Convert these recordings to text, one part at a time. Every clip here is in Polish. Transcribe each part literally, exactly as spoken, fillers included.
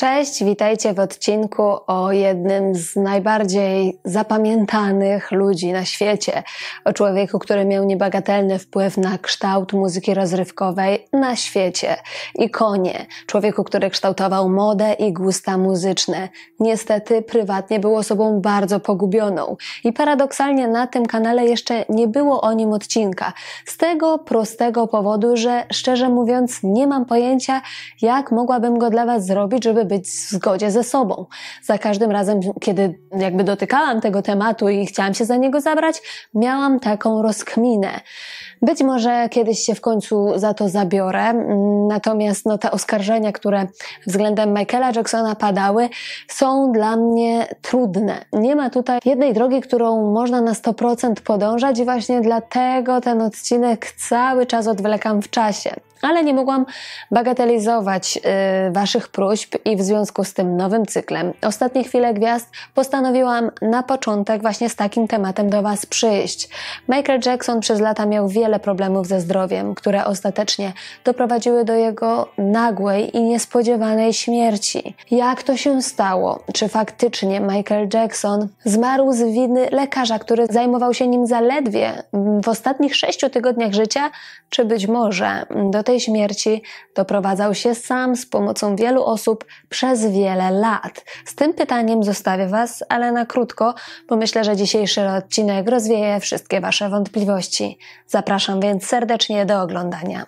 Cześć, witajcie w odcinku o jednym z najbardziej zapamiętanych ludzi na świecie. O człowieku, który miał niebagatelny wpływ na kształt muzyki rozrywkowej na świecie. Ikonie. Człowieku, który kształtował modę i gusta muzyczne. Niestety prywatnie był osobą bardzo pogubioną. I paradoksalnie na tym kanale jeszcze nie było o nim odcinka. Z tego prostego powodu, że szczerze mówiąc nie mam pojęcia, jak mogłabym go dla Was zrobić, żeby być w zgodzie ze sobą. Za każdym razem, kiedy jakby dotykałam tego tematu i chciałam się za niego zabrać, miałam taką rozkminę. Być może kiedyś się w końcu za to zabiorę, natomiast no, te oskarżenia, które względem Michaela Jacksona padały, są dla mnie trudne. Nie ma tutaj jednej drogi, którą można na sto procent podążać i właśnie dlatego ten odcinek cały czas odwlekam w czasie. Ale nie mogłam bagatelizować yy, Waszych próśb i w związku z tym nowym cyklem Ostatnie Chwile Gwiazd postanowiłam na początek właśnie z takim tematem do Was przyjść. Michael Jackson przez lata miał wiele problemów ze zdrowiem, które ostatecznie doprowadziły do jego nagłej i niespodziewanej śmierci. Jak to się stało? Czy faktycznie Michael Jackson zmarł z winy lekarza, który zajmował się nim zaledwie w ostatnich sześciu tygodniach życia? Czy być może do tej śmierci doprowadzał się sam z pomocą wielu osób przez wiele lat? Z tym pytaniem zostawię Was, ale na krótko, bo myślę, że dzisiejszy odcinek rozwieje wszystkie Wasze wątpliwości. Zapraszam więc serdecznie do oglądania.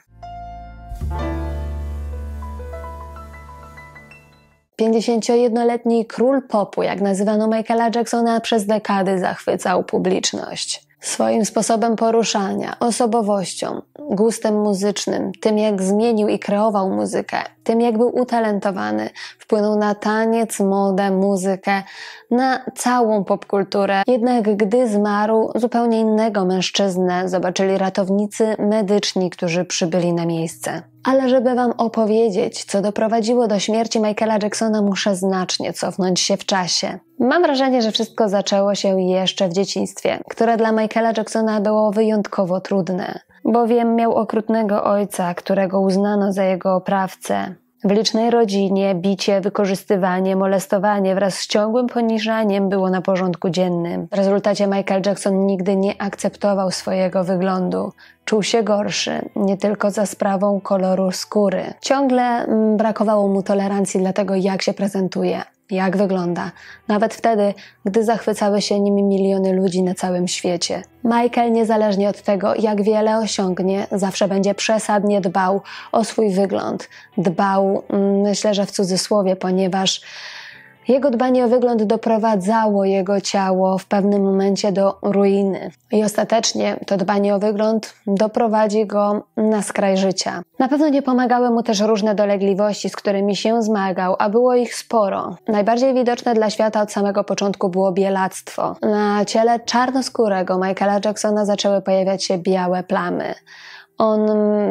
pięćdziesięciojednoletni król popu, jak nazywano Michaela Jacksona, przez dekady zachwycał publiczność. Swoim sposobem poruszania, osobowością, gustem muzycznym, tym jak zmienił i kreował muzykę, tym jak był utalentowany, wpłynął na taniec, modę, muzykę, na całą popkulturę. Jednak gdy zmarł, zupełnie innego mężczyznę zobaczyli ratownicy medyczni, którzy przybyli na miejsce. Ale żeby Wam opowiedzieć, co doprowadziło do śmierci Michaela Jacksona, muszę znacznie cofnąć się w czasie. Mam wrażenie, że wszystko zaczęło się jeszcze w dzieciństwie, które dla Michaela Jacksona było wyjątkowo trudne, bowiem miał okrutnego ojca, którego uznano za jego oprawcę. W licznej rodzinie bicie, wykorzystywanie, molestowanie wraz z ciągłym poniżaniem było na porządku dziennym. W rezultacie Michael Jackson nigdy nie akceptował swojego wyglądu. Czuł się gorszy, nie tylko za sprawą koloru skóry. Ciągle brakowało mu tolerancji dla tego, jak się prezentuje, jak wygląda, nawet wtedy, gdy zachwycały się nim miliony ludzi na całym świecie. Michael, niezależnie od tego, jak wiele osiągnie, zawsze będzie przesadnie dbał o swój wygląd. Dbał, myślę, że w cudzysłowie, ponieważ jego dbanie o wygląd doprowadzało jego ciało w pewnym momencie do ruiny. I ostatecznie to dbanie o wygląd doprowadzi go na skraj życia. Na pewno nie pomagały mu też różne dolegliwości, z którymi się zmagał, a było ich sporo. Najbardziej widoczne dla świata od samego początku było bielactwo. Na ciele czarnoskórego Michaela Jacksona zaczęły pojawiać się białe plamy. On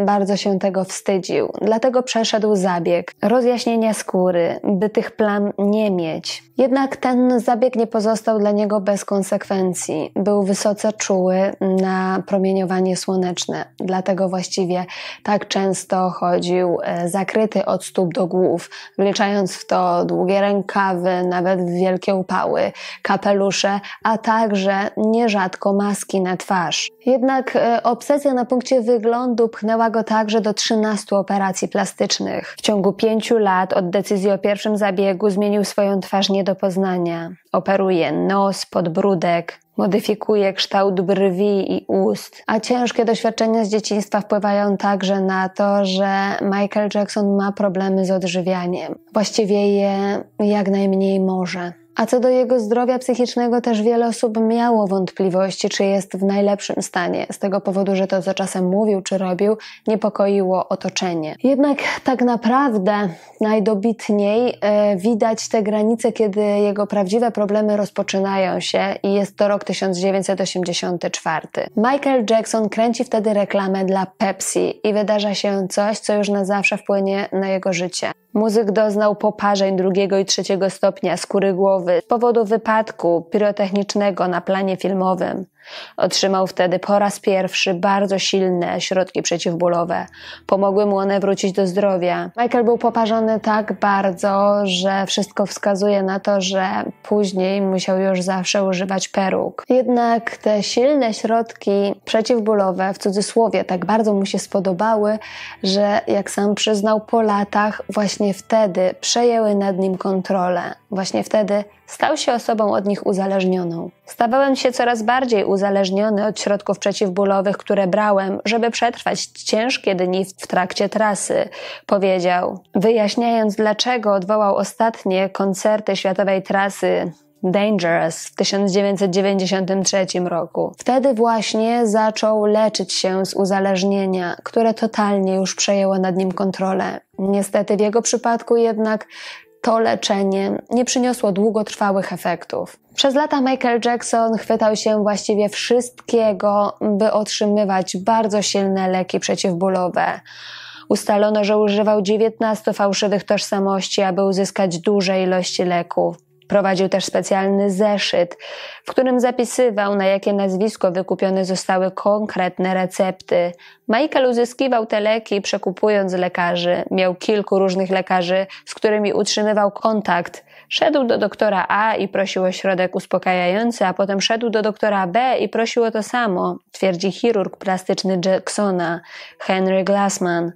bardzo się tego wstydził, dlatego przeszedł zabieg rozjaśnienia skóry, by tych plam nie mieć. Jednak ten zabieg nie pozostał dla niego bez konsekwencji. Był wysoce czuły na promieniowanie słoneczne, dlatego właściwie tak często chodził zakryty od stóp do głów, wliczając w to długie rękawy, nawet wielkie upały, kapelusze, a także nierzadko maski na twarz. Jednak obsesja na punkcie wyglądu pchnęła go także do trzynastu operacji plastycznych. W ciągu pięciu lat od decyzji o pierwszym zabiegu zmienił swoją twarz nie do poznania. Operuje nos, podbródek, modyfikuje kształt brwi i ust. A ciężkie doświadczenia z dzieciństwa wpływają także na to, że Michael Jackson ma problemy z odżywianiem. Właściwie je jak najmniej może. A co do jego zdrowia psychicznego, też wiele osób miało wątpliwości, czy jest w najlepszym stanie, z tego powodu, że to, co czasem mówił czy robił, niepokoiło otoczenie. Jednak tak naprawdę najdobitniej y, widać te granice, kiedy jego prawdziwe problemy rozpoczynają się i jest to rok tysiąc dziewięćset osiemdziesiąty czwarty. Michael Jackson kręci wtedy reklamę dla Pepsi i wydarza się coś, co już na zawsze wpłynie na jego życie. Muzyk doznał poparzeń drugiego i trzeciego stopnia skóry głowy z powodu wypadku pirotechnicznego na planie filmowym. Otrzymał wtedy po raz pierwszy bardzo silne środki przeciwbólowe. Pomogły mu one wrócić do zdrowia. Michael był poparzony tak bardzo, że wszystko wskazuje na to, że później musiał już zawsze używać peruk. Jednak te silne środki przeciwbólowe, w cudzysłowie, tak bardzo mu się spodobały, że jak sam przyznał po latach, właśnie wtedy przejęły nad nim kontrolę. Właśnie wtedy stał się osobą od nich uzależnioną. Stawałem się coraz bardziej uzależniony od środków przeciwbólowych, które brałem, żeby przetrwać ciężkie dni w trakcie trasy, powiedział. Wyjaśniając, dlaczego odwołał ostatnie koncerty światowej trasy Dangerous w tysiąc dziewięćset dziewięćdziesiątym trzecim roku. Wtedy właśnie zaczął leczyć się z uzależnienia, które totalnie już przejęło nad nim kontrolę. Niestety w jego przypadku jednak to leczenie nie przyniosło długotrwałych efektów. Przez lata Michael Jackson chwytał się właściwie wszystkiego, by otrzymywać bardzo silne leki przeciwbólowe. Ustalono, że używał dziewiętnastu fałszywych tożsamości, aby uzyskać duże ilości leku. Prowadził też specjalny zeszyt, w którym zapisywał, na jakie nazwisko wykupione zostały konkretne recepty. Michael uzyskiwał te leki, przekupując lekarzy. Miał kilku różnych lekarzy, z którymi utrzymywał kontakt. Szedł do doktora A i prosił o środek uspokajający, a potem szedł do doktora B i prosił o to samo, twierdzi chirurg plastyczny Jacksona, Henry Glassman,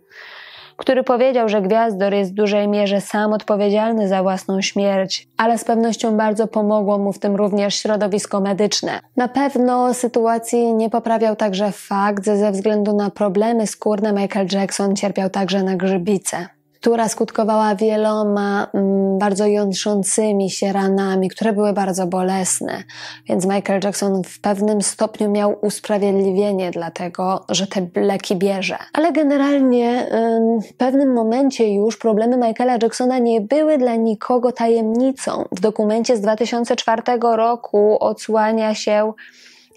który powiedział, że gwiazdor jest w dużej mierze sam odpowiedzialny za własną śmierć, ale z pewnością bardzo pomogło mu w tym również środowisko medyczne. Na pewno sytuacji nie poprawiał także fakt, że ze względu na problemy skórne Michael Jackson cierpiał także na grzybice, która skutkowała wieloma mm, bardzo jątrzącymi się ranami, które były bardzo bolesne. Więc Michael Jackson w pewnym stopniu miał usprawiedliwienie dlatego, że te leki bierze. Ale generalnie y, w pewnym momencie już problemy Michaela Jacksona nie były dla nikogo tajemnicą. W dokumencie z dwa tysiące czwartego roku odsłania się,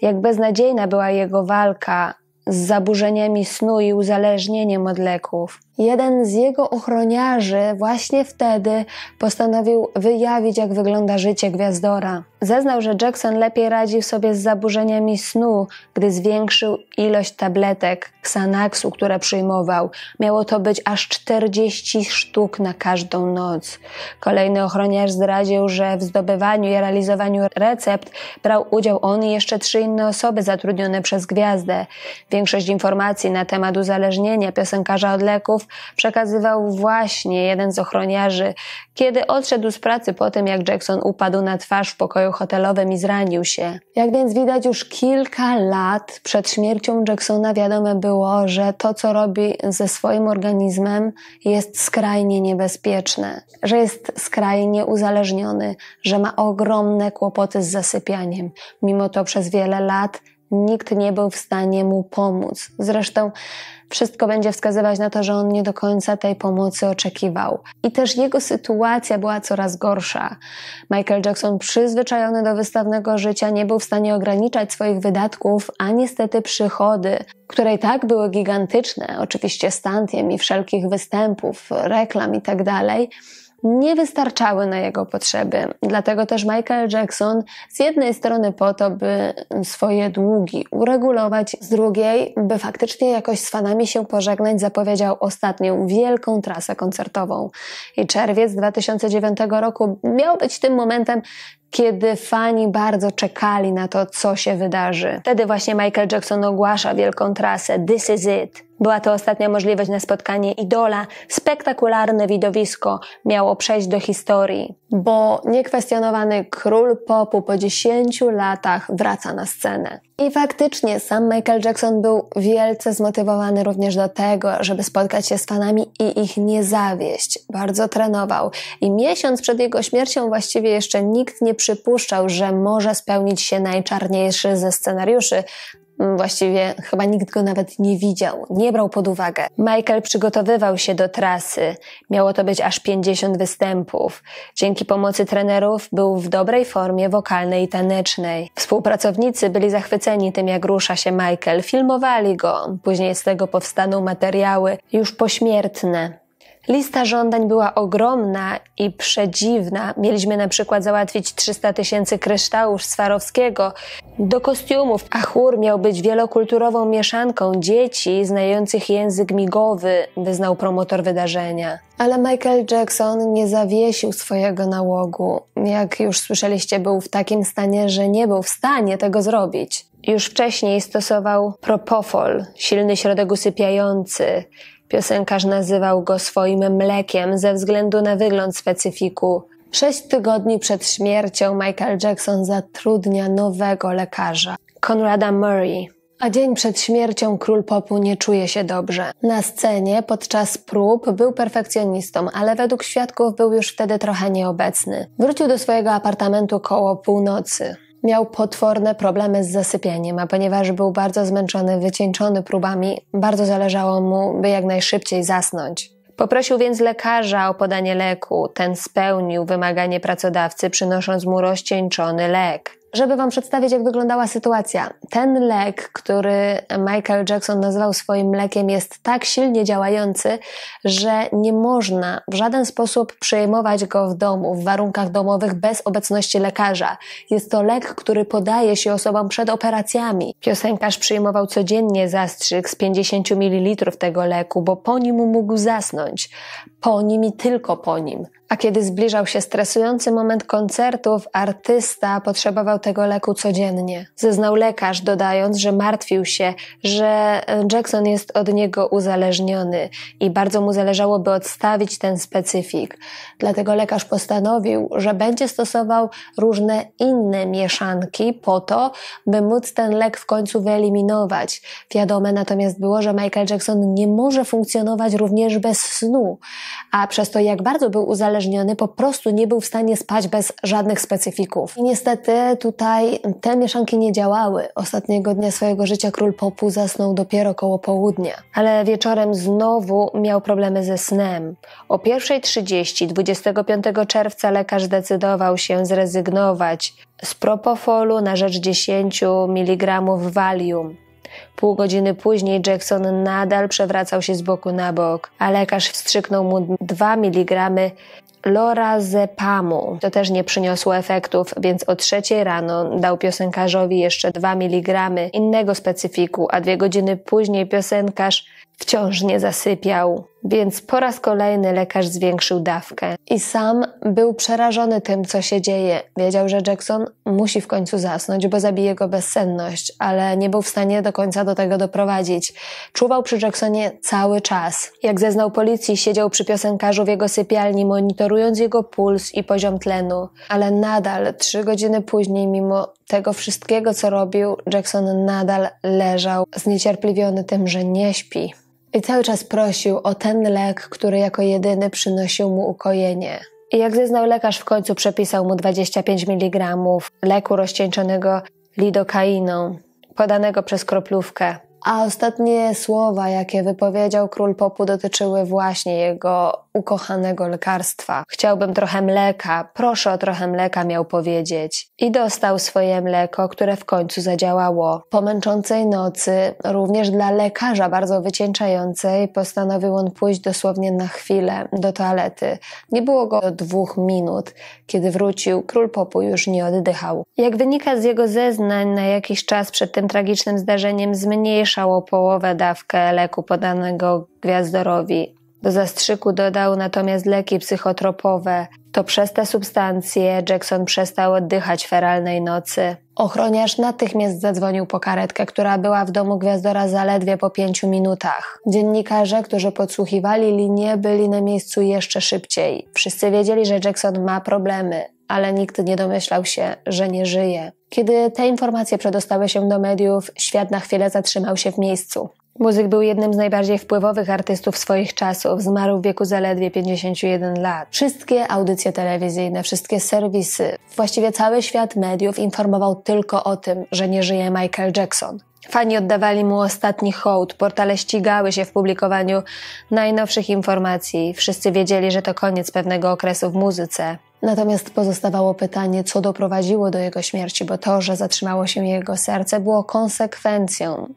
jak beznadziejna była jego walka z zaburzeniami snu i uzależnieniem od leków. Jeden z jego ochroniarzy właśnie wtedy postanowił wyjawić, jak wygląda życie gwiazdora. Zeznał, że Jackson lepiej radził sobie z zaburzeniami snu, gdy zwiększył ilość tabletek Xanaxu, które przyjmował. Miało to być aż czterdzieści sztuk na każdą noc. Kolejny ochroniarz zdradził, że w zdobywaniu i realizowaniu recept brał udział on i jeszcze trzy inne osoby zatrudnione przez gwiazdę. Większość informacji na temat uzależnienia piosenkarza od leków przekazywał właśnie jeden z ochroniarzy, kiedy odszedł z pracy po tym, jak Jackson upadł na twarz w pokoju hotelowym i zranił się. Jak więc widać, już kilka lat przed śmiercią Jacksona wiadome było, że to, co robi ze swoim organizmem, jest skrajnie niebezpieczne, że jest skrajnie uzależniony, że ma ogromne kłopoty z zasypianiem. Mimo to przez wiele lat nikt nie był w stanie mu pomóc. Zresztą wszystko będzie wskazywać na to, że on nie do końca tej pomocy oczekiwał. I też jego sytuacja była coraz gorsza. Michael Jackson, przyzwyczajony do wystawnego życia, nie był w stanie ograniczać swoich wydatków, a niestety przychody, które i tak były gigantyczne, oczywiście z tantiem i wszelkich występów, reklam i tak dalej, nie wystarczały na jego potrzeby. Dlatego też Michael Jackson z jednej strony po to, by swoje długi uregulować, z drugiej, by faktycznie jakoś z fanami się pożegnać, zapowiedział ostatnią wielką trasę koncertową. I czerwiec dwa tysiące dziewiątego roku miał być tym momentem, kiedy fani bardzo czekali na to, co się wydarzy. Wtedy właśnie Michael Jackson ogłasza wielką trasę This is it. Była to ostatnia możliwość na spotkanie idola. Spektakularne widowisko miało przejść do historii, bo niekwestionowany król popu po dziesięciu latach wraca na scenę. I faktycznie sam Michael Jackson był wielce zmotywowany również do tego, żeby spotkać się z fanami i ich nie zawieść. Bardzo trenował i miesiąc przed jego śmiercią właściwie jeszcze nikt nie przypuszczał, że może spełnić się najczarniejszy ze scenariuszy. Właściwie chyba nikt go nawet nie widział, nie brał pod uwagę. Michael przygotowywał się do trasy. Miało to być aż pięćdziesiąt występów. Dzięki pomocy trenerów był w dobrej formie wokalnej i tanecznej. Współpracownicy byli zachwyceni tym, jak rusza się Michael. Filmowali go. Później z tego powstaną materiały już pośmiertne. Lista żądań była ogromna i przedziwna. Mieliśmy na przykład załatwić trzysta tysięcy kryształów Swarowskiego do kostiumów, a chór miał być wielokulturową mieszanką dzieci znających język migowy, wyznał promotor wydarzenia. Ale Michael Jackson nie zawiesił swojego nałogu. Jak już słyszeliście, był w takim stanie, że nie był w stanie tego zrobić. Już wcześniej stosował propofol, silny środek usypiający. Piosenkarz nazywał go swoim mlekiem ze względu na wygląd specyfiku. Sześć tygodni przed śmiercią Michael Jackson zatrudnia nowego lekarza, Conrada Murray. A dzień przed śmiercią król popu nie czuje się dobrze. Na scenie podczas prób był perfekcjonistą, ale według świadków był już wtedy trochę nieobecny. Wrócił do swojego apartamentu koło północy. Miał potworne problemy z zasypianiem, a ponieważ był bardzo zmęczony, wycieńczony próbami, bardzo zależało mu, by jak najszybciej zasnąć. Poprosił więc lekarza o podanie leku. Ten spełnił wymaganie pracodawcy, przynosząc mu rozcieńczony lek. Żeby wam przedstawić, jak wyglądała sytuacja. Ten lek, który Michael Jackson nazwał swoim lekiem, jest tak silnie działający, że nie można w żaden sposób przyjmować go w domu, w warunkach domowych, bez obecności lekarza. Jest to lek, który podaje się osobom przed operacjami. Piosenkarz przyjmował codziennie zastrzyk z pięćdziesięciu mililitrów tego leku, bo po nim mógł zasnąć. Po nim i tylko po nim. A kiedy zbliżał się stresujący moment koncertów, artysta potrzebował tego leku codziennie. Zeznał lekarz, dodając, że martwił się, że Jackson jest od niego uzależniony i bardzo mu zależało, by odstawić ten specyfik. Dlatego lekarz postanowił, że będzie stosował różne inne mieszanki po to, by móc ten lek w końcu wyeliminować. Wiadome natomiast było, że Michael Jackson nie może funkcjonować również bez snu, a przez to, jak bardzo był uzależniony, po prostu nie był w stanie spać bez żadnych specyfików. I niestety tutaj te mieszanki nie działały. Ostatniego dnia swojego życia król popu zasnął dopiero koło południa. Ale wieczorem znowu miał problemy ze snem. O pierwszej trzydzieści dwudziestego piątego czerwca lekarz zdecydował się zrezygnować z propofolu na rzecz dziesięciu miligramów Valium. Pół godziny później Jackson nadal przewracał się z boku na bok, a lekarz wstrzyknął mu dwa miligramy Lorazepamu. To też nie przyniosło efektów, więc o trzeciej rano dał piosenkarzowi jeszcze dwa miligramy innego specyfiku, a dwie godziny później piosenkarz wciąż nie zasypiał, więc po raz kolejny lekarz zwiększył dawkę. I sam był przerażony tym, co się dzieje. Wiedział, że Jackson musi w końcu zasnąć, bo zabije go bezsenność, ale nie był w stanie do końca do tego doprowadzić. Czuwał przy Jacksonie cały czas. Jak zeznał policji, siedział przy piosenkarzu w jego sypialni, monitorując jego puls i poziom tlenu. Ale nadal, trzy godziny później, mimo tego wszystkiego, co robił, Jackson nadal leżał, zniecierpliwiony tym, że nie śpi. I cały czas prosił o ten lek, który jako jedyny przynosił mu ukojenie. I jak zeznał lekarz, w końcu przepisał mu dwadzieścia pięć miligramów leku rozcieńczonego lidokainą, podanego przez kroplówkę. A ostatnie słowa, jakie wypowiedział król popu, dotyczyły właśnie jego ukochanego lekarstwa. Chciałbym trochę mleka, proszę o trochę mleka, miał powiedzieć. I dostał swoje mleko, które w końcu zadziałało. Po męczącej nocy, również dla lekarza bardzo wycieńczającej, postanowił on pójść dosłownie na chwilę do toalety. Nie było go do dwóch minut. Kiedy wrócił, król popu już nie oddychał. Jak wynika z jego zeznań, na jakiś czas przed tym tragicznym zdarzeniem zmniejszał o połowę dawkę leku podanego gwiazdorowi. Do zastrzyku dodał natomiast leki psychotropowe. To przez te substancje Jackson przestał oddychać feralnej nocy. Ochroniarz natychmiast zadzwonił po karetkę, która była w domu gwiazdora zaledwie po pięciu minutach. Dziennikarze, którzy podsłuchiwali linię, byli na miejscu jeszcze szybciej. Wszyscy wiedzieli, że Jackson ma problemy, ale nikt nie domyślał się, że nie żyje. Kiedy te informacje przedostały się do mediów, świat na chwilę zatrzymał się w miejscu. Muzyk był jednym z najbardziej wpływowych artystów swoich czasów. Zmarł w wieku zaledwie pięćdziesięciu jeden lat. Wszystkie audycje telewizyjne, wszystkie serwisy, właściwie cały świat mediów informował tylko o tym, że nie żyje Michael Jackson. Fani oddawali mu ostatni hołd, portale ścigały się w publikowaniu najnowszych informacji. Wszyscy wiedzieli, że to koniec pewnego okresu w muzyce. Natomiast pozostawało pytanie, co doprowadziło do jego śmierci, bo to, że zatrzymało się jego serce, było konsekwencją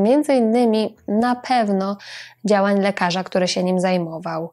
między innymi na pewno działań lekarza, który się nim zajmował.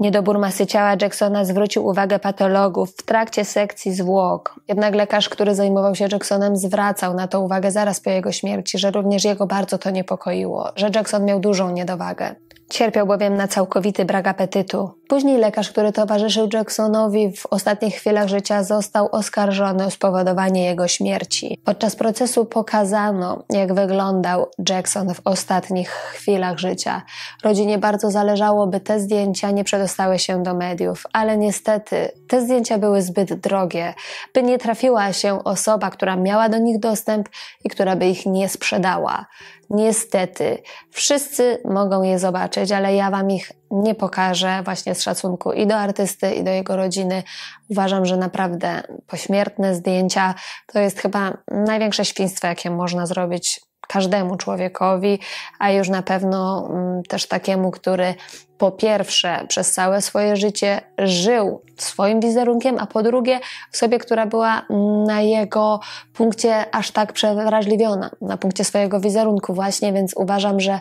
Niedobór masy ciała Jacksona zwrócił uwagę patologów w trakcie sekcji zwłok. Jednak lekarz, który zajmował się Jacksonem, zwracał na to uwagę zaraz po jego śmierci, że również jego bardzo to niepokoiło, że Jackson miał dużą niedowagę. Cierpiał bowiem na całkowity brak apetytu. Później lekarz, który towarzyszył Jacksonowi w ostatnich chwilach życia, został oskarżony o spowodowanie jego śmierci. Podczas procesu pokazano, jak wyglądał Jackson w ostatnich chwilach życia. Rodzinie bardzo zależało, by te zdjęcia nie przedostały się do mediów, ale niestety te zdjęcia były zbyt drogie, by nie trafiła się osoba, która miała do nich dostęp i która by ich nie sprzedała. Niestety, wszyscy mogą je zobaczyć, ale ja Wam ich nie pokażę właśnie z szacunku i do artysty, i do jego rodziny. Uważam, że naprawdę pośmiertne zdjęcia to jest chyba największe świństwo, jakie można zrobić każdemu człowiekowi, a już na pewno mm, też takiemu, który po pierwsze przez całe swoje życie żył swoim wizerunkiem, a po drugie osobie, która była na jego punkcie aż tak przewrażliwiona, na punkcie swojego wizerunku właśnie, więc uważam, że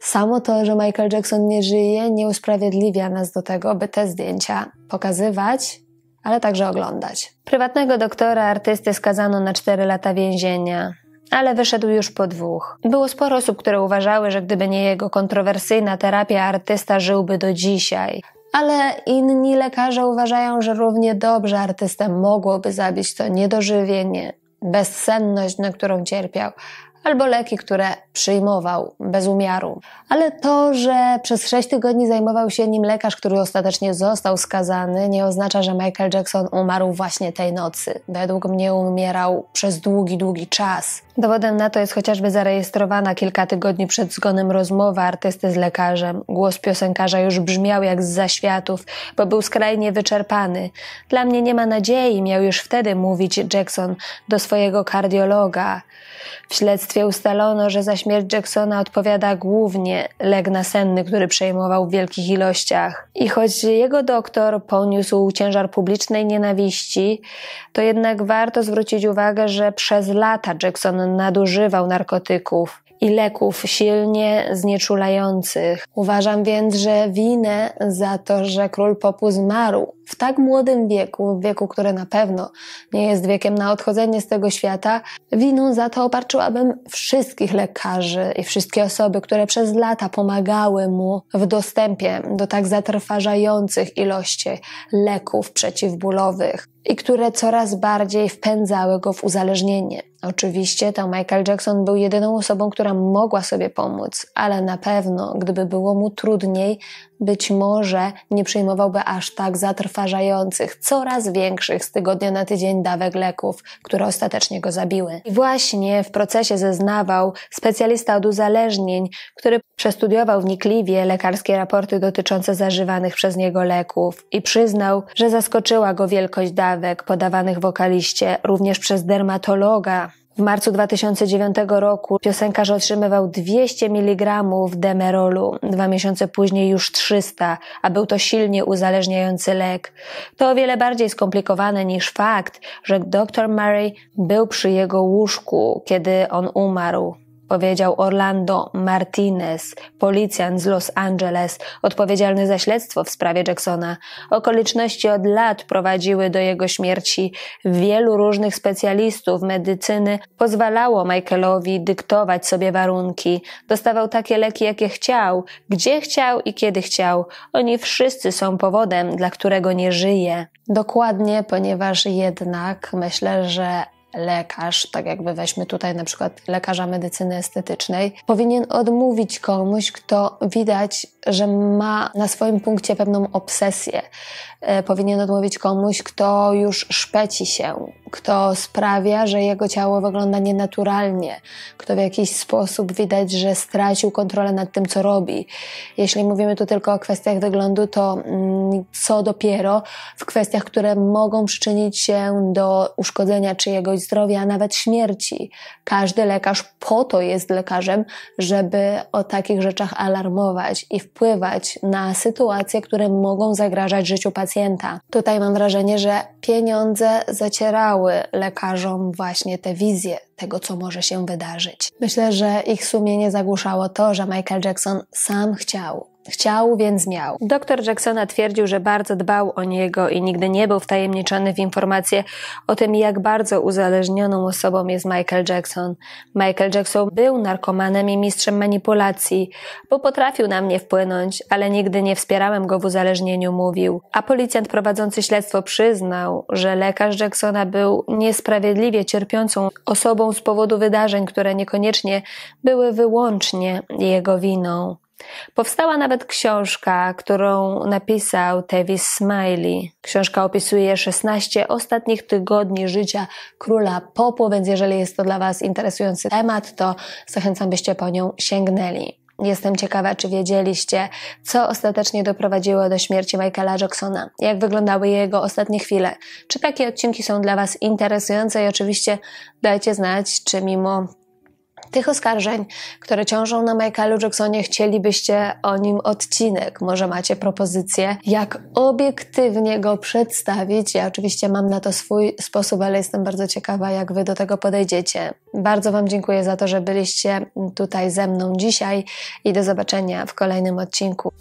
samo to, że Michael Jackson nie żyje, nie usprawiedliwia nas do tego, by te zdjęcia pokazywać, ale także oglądać. Prywatnego doktora artysty skazano na cztery lata więzienia, ale wyszedł już po dwóch. Było sporo osób, które uważały, że gdyby nie jego kontrowersyjna terapia, artysta żyłby do dzisiaj. Ale inni lekarze uważają, że równie dobrze artystę mogłoby zabić to niedożywienie, bezsenność, na którą cierpiał, albo leki, które przyjmował bez umiaru. Ale to, że przez sześć tygodni zajmował się nim lekarz, który ostatecznie został skazany, nie oznacza, że Michael Jackson umarł właśnie tej nocy. Według mnie umierał przez długi, długi czas. Dowodem na to jest chociażby zarejestrowana kilka tygodni przed zgonem rozmowa artysty z lekarzem. Głos piosenkarza już brzmiał jak z zaświatów, bo był skrajnie wyczerpany. Dla mnie nie ma nadziei, miał już wtedy mówić Jackson do swojego kardiologa. W śledztwie ustalono, że za śmierć Jacksona odpowiada głównie lek nasenny, który przejmował w wielkich ilościach. I choć jego doktor poniósł ciężar publicznej nienawiści, to jednak warto zwrócić uwagę, że przez lata Jackson nadużywał narkotyków i leków silnie znieczulających. Uważam więc, że winę za to, że król popu zmarł w tak młodym wieku, w wieku, który na pewno nie jest wiekiem na odchodzenie z tego świata, winą za to obarczyłabym wszystkich lekarzy i wszystkie osoby, które przez lata pomagały mu w dostępie do tak zatrważających ilości leków przeciwbólowych i które coraz bardziej wpędzały go w uzależnienie. Oczywiście to Michael Jackson był jedyną osobą, która mogła sobie pomóc, ale na pewno, gdyby było mu trudniej, być może nie przyjmowałby aż tak zatrważających, coraz większych z tygodnia na tydzień dawek leków, które ostatecznie go zabiły. I właśnie w procesie zeznawał specjalista od uzależnień, który przestudiował wnikliwie lekarskie raporty dotyczące zażywanych przez niego leków i przyznał, że zaskoczyła go wielkość dawek podawanych wokaliście również przez dermatologa. W marcu dwa tysiące dziewiątego roku piosenkarz otrzymywał dwieście miligramów demerolu, dwa miesiące później już trzysta, a był to silnie uzależniający lek. To o wiele bardziej skomplikowane niż fakt, że doktor Murray był przy jego łóżku, kiedy on umarł, powiedział Orlando Martinez, policjant z Los Angeles, odpowiedzialny za śledztwo w sprawie Jacksona. Okoliczności od lat prowadziły do jego śmierci. Wielu różnych specjalistów medycyny pozwalało Michaelowi dyktować sobie warunki. Dostawał takie leki, jakie chciał, gdzie chciał i kiedy chciał. Oni wszyscy są powodem, dla którego nie żyje. Dokładnie, ponieważ jednak myślę, że lekarz, tak jakby weźmy tutaj na przykład lekarza medycyny estetycznej, powinien odmówić komuś, kto widać, że ma na swoim punkcie pewną obsesję. Powinien odmówić komuś, kto już szpeci się, kto sprawia, że jego ciało wygląda nienaturalnie, kto w jakiś sposób widać, że stracił kontrolę nad tym, co robi. Jeśli mówimy tu tylko o kwestiach wyglądu, to co dopiero w kwestiach, które mogą przyczynić się do uszkodzenia czyjegoś zdrowia, a nawet śmierci. Każdy lekarz po to jest lekarzem, żeby o takich rzeczach alarmować i w wpływać na sytuacje, które mogą zagrażać życiu pacjenta. Tutaj mam wrażenie, że pieniądze zacierały lekarzom właśnie te wizje tego, co może się wydarzyć. Myślę, że ich sumienie zagłuszało to, że Michael Jackson sam chciał. Chciał, więc miał. Doktor Jacksona twierdził, że bardzo dbał o niego i nigdy nie był wtajemniczony w informacje o tym, jak bardzo uzależnioną osobą jest Michael Jackson. Michael Jackson był narkomanem i mistrzem manipulacji, bo potrafił na mnie wpłynąć, ale nigdy nie wspierałem go w uzależnieniu, mówił. A policjant prowadzący śledztwo przyznał, że lekarz Jacksona był niesprawiedliwie cierpiącą osobą z powodu wydarzeń, które niekoniecznie były wyłącznie jego winą. Powstała nawet książka, którą napisał Tavis Smiley. Książka opisuje szesnaście ostatnich tygodni życia króla popu, więc jeżeli jest to dla Was interesujący temat, to zachęcam, byście po nią sięgnęli. Jestem ciekawa, czy wiedzieliście, co ostatecznie doprowadziło do śmierci Michaela Jacksona, jak wyglądały jego ostatnie chwile. Czy takie odcinki są dla Was interesujące i oczywiście dajcie znać, czy mimo tych oskarżeń, które ciążą na Michaelu Jacksonie, chcielibyście o nim odcinek. Może macie propozycję, jak obiektywnie go przedstawić. Ja oczywiście mam na to swój sposób, ale jestem bardzo ciekawa, jak Wy do tego podejdziecie. Bardzo Wam dziękuję za to, że byliście tutaj ze mną dzisiaj i do zobaczenia w kolejnym odcinku.